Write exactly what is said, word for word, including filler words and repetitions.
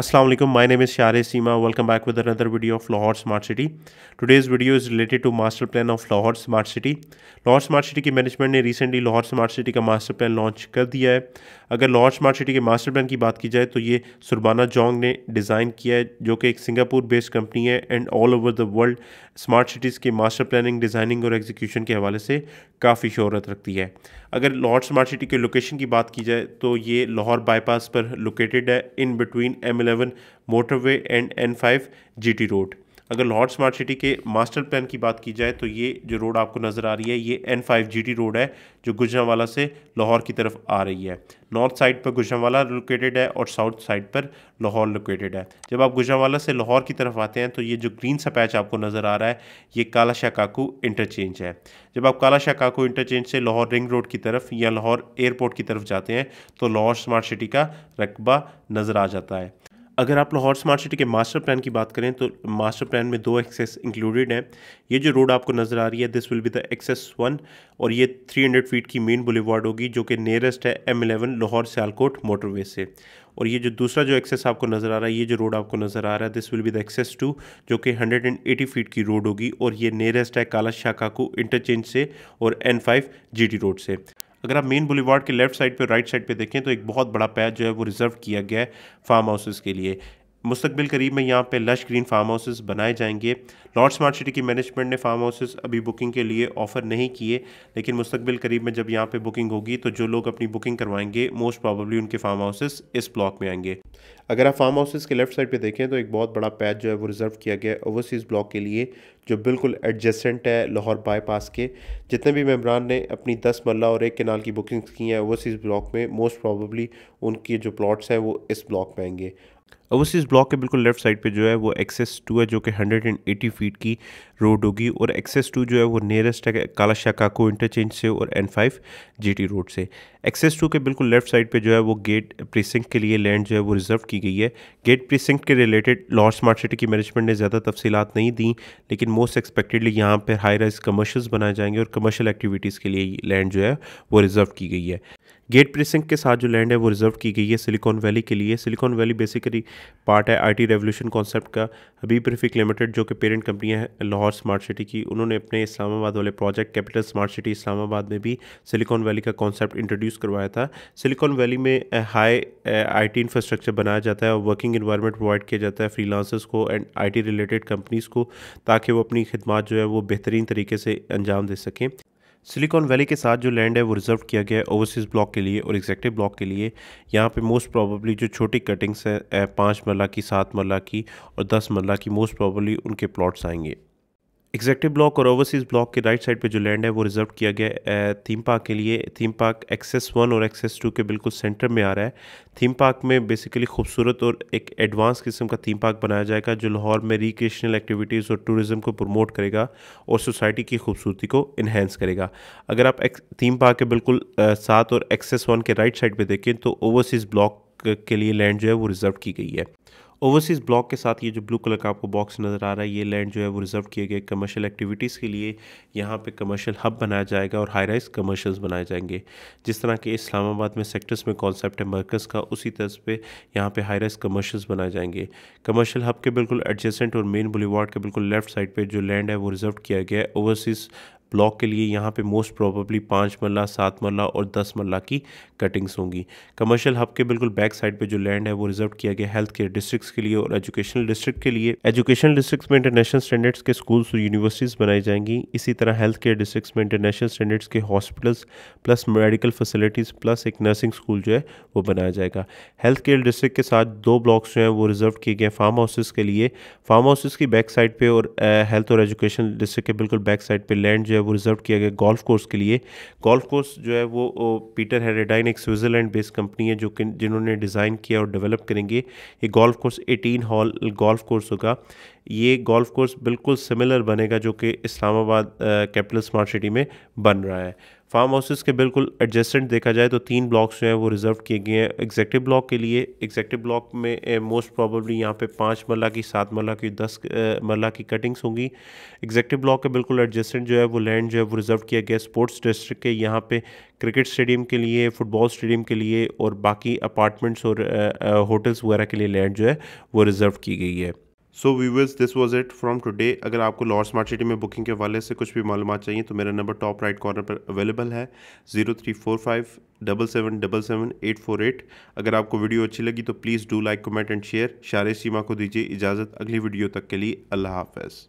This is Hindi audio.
Assalamu alaikum, my name is Shahrez Seema. Welcome back with another video of Lahore Smart City. Today's video is related to master plan of Lahore Smart City. Lahore Smart City के मैनेजमेंट ने recently Lahore Smart City का मास्टर प्लान लॉन्च कर दिया है। अगर Lahore Smart City के मास्टर प्लान की बात की जाए तो ये सुरबाना जोंग ने डिज़ाइन किया है, जो कि एक सिंगापुर बेस्ड कंपनी है and all over the world smart cities के मास्टर प्लानिंग, डिज़ाइनिंग और एग्जीक्यूशन के हवाले से काफ़ी शोहरत रखती है। अगर लाहौर स्मार्ट सिटी के लोकेशन की बात की जाए तो ये लाहौर बाईपास पर लोकेटेड है, in between M eleven motorway and N five G T road. अगर लाहौर स्मार्ट सिटी के मास्टर प्लान की बात की जाए तो ये जो रोड आपको नज़र आ रही है ये N five G T road है, जो गुजरांवाला से लाहौर की तरफ आ रही है। नॉर्थ साइड पर गुजरांवाला लोकेटेड है और साउथ साइड पर लाहौर लोकेटेड है। जब आप गुजरांवाला से लाहौर की तरफ आते हैं तो ये जो ग्रीन सा पैच आपको नज़र आ रहा है ये काला शाह काकू इंटरचेंज है। जब आप काला शाह काकू इंटरचेंज से लाहौर रिंग रोड की तरफ या लाहौर एयरपोर्ट की तरफ जाते हैं तो लाहौर स्मार्ट सिटी का रकबा नज़र आ जाता है। अगर आप लाहौर स्मार्ट सिटी के मास्टर प्लान की बात करें तो मास्टर प्लान में दो एक्सेस इंक्लूडेड हैं। ये जो रोड आपको नज़र आ रही है this will be the access one और ये तीन सौ फीट की मेन बुलेवार्ड होगी, जो कि नियरेस्ट है M eleven Lahore Sialkot motorway से। और ये जो दूसरा जो एक्सेस आपको नज़र आ रहा है, ये जो रोड आपको नज़र आ रहा है this will be the access two, जो कि एक सौ अस्सी फीट की रोड होगी और ये नियरेस्ट है काला शाह काकू इंटरचेंज से और N five G T road से। अगर आप मेन बुलेवार्ड के लेफ्ट साइड पे, राइट साइड पे देखें तो एक बहुत बड़ा पैच जो है वो रिजर्व किया गया है फार्म हाउसेस के लिए। मुस्तकबिल करीब में यहाँ पे लश ग्रीन फार्म हाउसेस बनाए जाएंगे। लाहौर स्मार्ट सिटी की मैनेजमेंट ने फार्म हाउसेस अभी बुकिंग के लिए ऑफ़र नहीं किए, लेकिन मुस्तकबिल करीब में जब यहाँ पे बुकिंग होगी तो जो लोग अपनी बुकिंग करवाएंगे मोस्ट प्रॉबेबली उनके फार्म हाउसेस इस ब्लॉक में आएंगे। अगर आप फार्म हाउसेस के लेफ्ट साइड पे देखें तो एक बहुत बड़ा पैच जो है वो रिजर्व किया गया है ओवरसीज़ ब्लॉक के लिए, जो बिल्कुल एडजेसेंट है लाहौर बाईपास के। जितने भी मेम्बरान ने अपनी दस मरला और एक कनाल की बुकिंग्स की हैं ओवरसीज़ ब्लॉक में, मोस्ट प्रॉबेबली उनके जो प्लॉट्स हैं वो इस ब्लॉक में आएंगे। ओवरसीज़ ब्लॉक के बिल्कुल लेफ्ट साइड पे जो है वो एक्सेस टू है, जो कि एक सौ अस्सी फीट की रोड होगी और एक्सेस टू जो है वो नियरेस्ट है काला शाह काकू इंटरचेंज से और N five G T road से। एक्सेस टू के बिल्कुल लेफ्ट साइड पे जो है वो गेट प्रीसिंक्ट के लिए लैंड जो है वो रिजर्व की गई है। गेट प्रीसिंक्ट के रिलेटेड लाहौर स्मार्ट सिटी की मैनेजमेंट ने ज़्यादा तफसीलात नहीं दी, लेकिन मोस्ट एक्सपेक्टेडली यहाँ पर हाई राइज कमर्शल्स बनाए जाएंगे और कमर्शल एक्टिविटीज़ के लिए लैंड जो है वो रिजर्व की गई है। गेट प्रीसिंक्ट के साथ जो लैंड है वो रिजर्व की गई है सिलिकॉन वैली के लिए। सिलिकॉन वैली बेसिकली पार्ट है आईटी रेवोल्यूशन कॉन्सेप्ट का। हबीब रफीक लिमिटेड, जो कि पेरेंट कंपनी है लाहौर स्मार्ट सिटी की, उन्होंने अपने इस्लामाबाद वाले project capital smart city Islamabad में भी सिलिकॉन वैली का कॉन्सेप्ट इंट्रोड्यूस करवाया था। सिलिकॉन वैली में हाई आईटी इंफ्रास्ट्रक्चर बनाया जाता है और वर्किंग इन्वायरमेंट प्रोवाइड किया जाता है फ्रीलांसर्स को एंड आईटी रिलेटेड कंपनीज़ को, ताकि वो अपनी खिदमत जो है वो बेहतरीन तरीके से अंजाम दे सकें। सिलिकॉन वैली के साथ जो लैंड है वो रिजर्व किया गया है ओवरसीज़ ब्लॉक के लिए और एग्जेक्टिव ब्लॉक के लिए। यहाँ पे मोस्ट प्रॉबली जो छोटी कटिंग्स हैं पाँच मरला की, सात मरला की और दस मरला की, मोस्ट प्रॉबली उनके प्लॉट्स आएंगे। एग्जेक्टिव ब्लॉक और ओवरसीज़ ब्लॉक के राइट साइड पे जो लैंड है वो रिजर्व किया गया है थीम पार्क के लिए। थीम पार्क एक्सेस वन और एक्सेस टू के बिल्कुल सेंटर में आ रहा है। थीम पार्क में बेसिकली खूबसूरत और एक एडवांस किस्म का थीम पार्क बनाया जाएगा, जो लाहौर में रिक्रिएशनल एक्टिविटीज़ और टूरिज़म को प्रमोट करेगा और सोसाइटी की खूबसूरती को इन्हेंस करेगा। अगर आप थीम पार्क के बिल्कुल साथ और एक्सेस वन के राइट साइड पर देखें तो ओवरसीज़ ब्लॉक के लिए लैंड जो है वो रिजर्व की गई है। ओवरसीज़ ब्लॉक के साथ ये जो ब्लू कलर का आपको बॉक्स नज़र आ रहा है ये लैंड जो है वो रिजर्व किए गए कमर्शियल एक्टिविटीज़ के लिए। यहाँ पे कमर्शियल हब बनाया जाएगा और हाई राइज कमर्शियल्स बनाए जाएंगे। जिस तरह के इस्लामाबाद में सेक्टर्स में कॉन्सेप्ट है मरकज़ का, उसी तर्ज पे यहाँ पे हाई राइज कमर्शियल्स बनाए जाएंगे। कमर्शियल हब के बिल्कुल एडजेसेंट और मेन बुलेवार्ड के बिल्कुल लेफ्ट साइड पर जो लैंड है वो रिजर्व किया गया है ओवरसीज़ ब्लॉक के लिए। यहाँ पे मोस्ट प्रॉबली पाँच मरला, सात मरला और दस मरला की कटिंग्स होंगी। कमर्शियल हब के बिल्कुल बैक साइड पे जो लैंड है वो रिजर्व किया गया हेल्थ केयर डिस्ट्रिक्ट्स के लिए और एजुकेशनल डिस्ट्रिक्ट के लिए। एजुकेशनल डिस्ट्रिक्ट्स में इंटरनेशनल स्टैंडर्ड्स के स्कूल्स और यूनिवर्सिटीज़ बनाई जाएंगी। इसी तरह हेल्थ केयर डिस्ट्रिक्ट्स में इंटरनेशनल स्टैंडर्ड्स के hospitals plus medical facilities plus एक नर्सिंग स्कूल जो है वो बनाया जाएगा। हेल्थ केयर डिस्ट्रिक्ट के साथ दो ब्लॉक्स जो हैं वो रिजर्व किए गए फार्म हाउसेज़ के लिए। फार्म हाउसेज़ की बैक साइड पर और हेल्थ और एजुकेशन डिस्ट्रिक्ट के बिल्कुल बैक साइड पर लैंड जो है वो रिजर्व किया गया गोल्फ कोर्स के लिए। गोल्फ कोर्स जो है वो पीटर हरग्रीव्स एक स्विट्ज़रलैंड बेस्ड कंपनी है, जो कि जिन्होंने डिज़ाइन किया और डेवलप करेंगे। ये गोल्फ कोर्स अठारह हॉल गोल्फ कोर्स होगा। ये गोल्फ कोर्स बिल्कुल सिमिलर बनेगा जो कि इस्लामाबाद कैपिटल स्मार्ट सिटी में बन रहा है। फार्म हाउसेस के बिल्कुल एडजेसेंट देखा जाए तो तीन ब्लॉक्स जो हैं वो रिजर्व किए गए हैं एग्जेक्टिव ब्लॉक के लिए। एग्जेक्टिव ब्लॉक में मोस्ट प्रोबेबली यहाँ पे पाँच मरला की, सात मरला की, दस मरला की कटिंग्स होंगी। एग्जेक्टिव ब्लॉक के बिल्कुल एडजेसेंट जो है वो लैंड जो है वो रिजर्व किया गया स्पोर्ट्स डिस्ट्रिक्ट के, यहाँ पे क्रिकेट स्टेडियम के लिए, फुटबॉल स्टेडियम के लिए और बाकी अपार्टमेंट्स और होटल्स वगैरह के लिए लैंड जो है वो रिजर्व की गई है। So viewers, this was it from today. अगर आपको लाहौर स्मार्ट सिटी में बुकिंग के हवाले से कुछ भी मालूमात चाहिए तो मेरा नंबर टॉप राइट कॉर्नर पर अवेलेबल है zero three four five double seven double seven eight four eight. अगर आपको वीडियो अच्छी लगी तो please do like, comment and share. Shahrez Seema को दीजिए इजाज़त अगली वीडियो तक के लिए। अल्लाह हाफ़िज़।